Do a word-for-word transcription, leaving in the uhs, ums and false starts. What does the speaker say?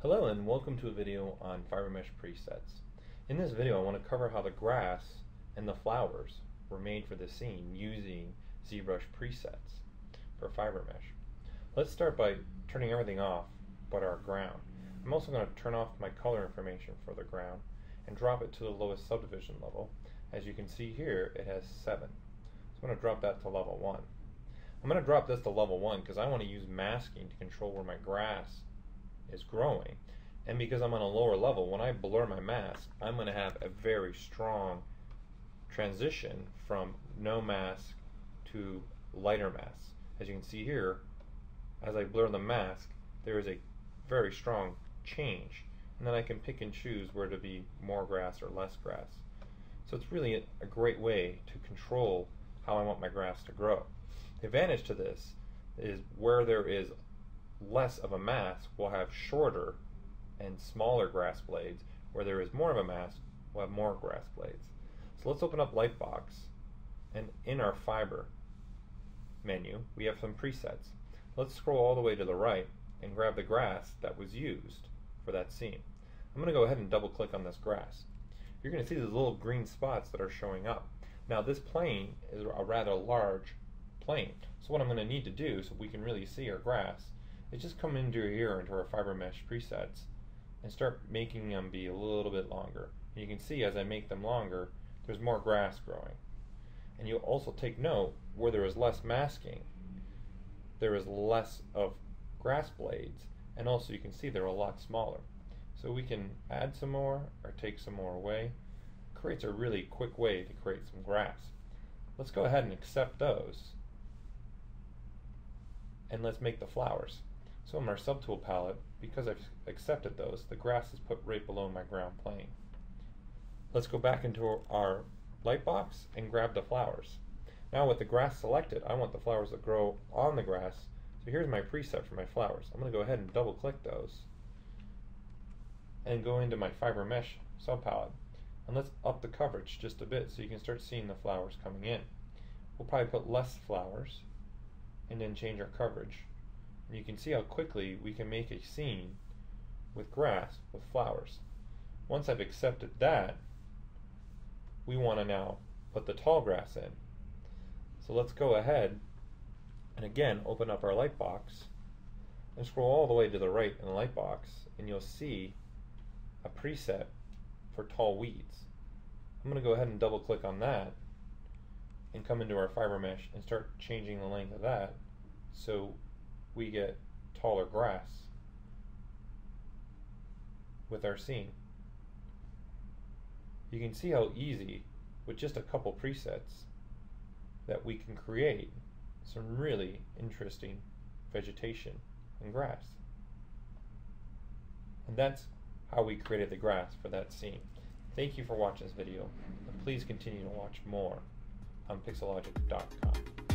Hello and welcome to a video on FiberMesh presets. In this video I want to cover how the grass and the flowers were made for the scene using ZBrush presets for FiberMesh. Let's start by turning everything off but our ground. I'm also going to turn off my color information for the ground and drop it to the lowest subdivision level. As you can see here it has seven. So I'm going to drop that to level one. I'm going to drop this to level one because I want to use masking to control where my grass is growing, and because I'm on a lower level, when I blur my mask I'm going to have a very strong transition from no mask to lighter masks. As you can see here, as I blur the mask there is a very strong change, and then I can pick and choose where to be more grass or less grass. So it's really a great way to control how I want my grass to grow. The advantage to this is where there is less of a mask will have shorter and smaller grass blades, where there is more of a mask will have more grass blades. So let's open up Lightbox, and in our fiber menu we have some presets. Let's scroll all the way to the right and grab the grass that was used for that scene. I'm gonna go ahead and double click on this grass. You're gonna see these little green spots that are showing up. Now this plane is a rather large plane, so what I'm gonna need to do so we can really see our grass is just come into here into our FiberMesh presets and start making them be a little bit longer. And you can see as I make them longer there's more grass growing. And you'll also take note where there is less masking there is less of grass blades, and also you can see they're a lot smaller. So we can add some more or take some more away. It creates a really quick way to create some grass. Let's go ahead and accept those and let's make the flowers. So in our SubTool palette, because I've accepted those, the grass is put right below my ground plane. Let's go back into our Lightbox and grab the flowers. Now with the grass selected, I want the flowers to grow on the grass, so here's my preset for my flowers. I'm going to go ahead and double click those and go into my FiberMesh subpalette, and let's up the coverage just a bit so you can start seeing the flowers coming in. We'll probably put less flowers and then change our coverage. And you can see how quickly we can make a scene with grass with flowers. Once I've accepted that, we want to now put the tall grass in. So let's go ahead and again open up our Lightbox and scroll all the way to the right in the Lightbox, and you'll see a preset for tall weeds. I'm going to go ahead and double click on that and come into our FiberMesh and start changing the length of that so we get taller grass with our scene. You can see how easy with just a couple presets that we can create some really interesting vegetation and grass. And that's how we created the grass for that scene. Thank you for watching this video, and please continue to watch more on Pixelogic dot com.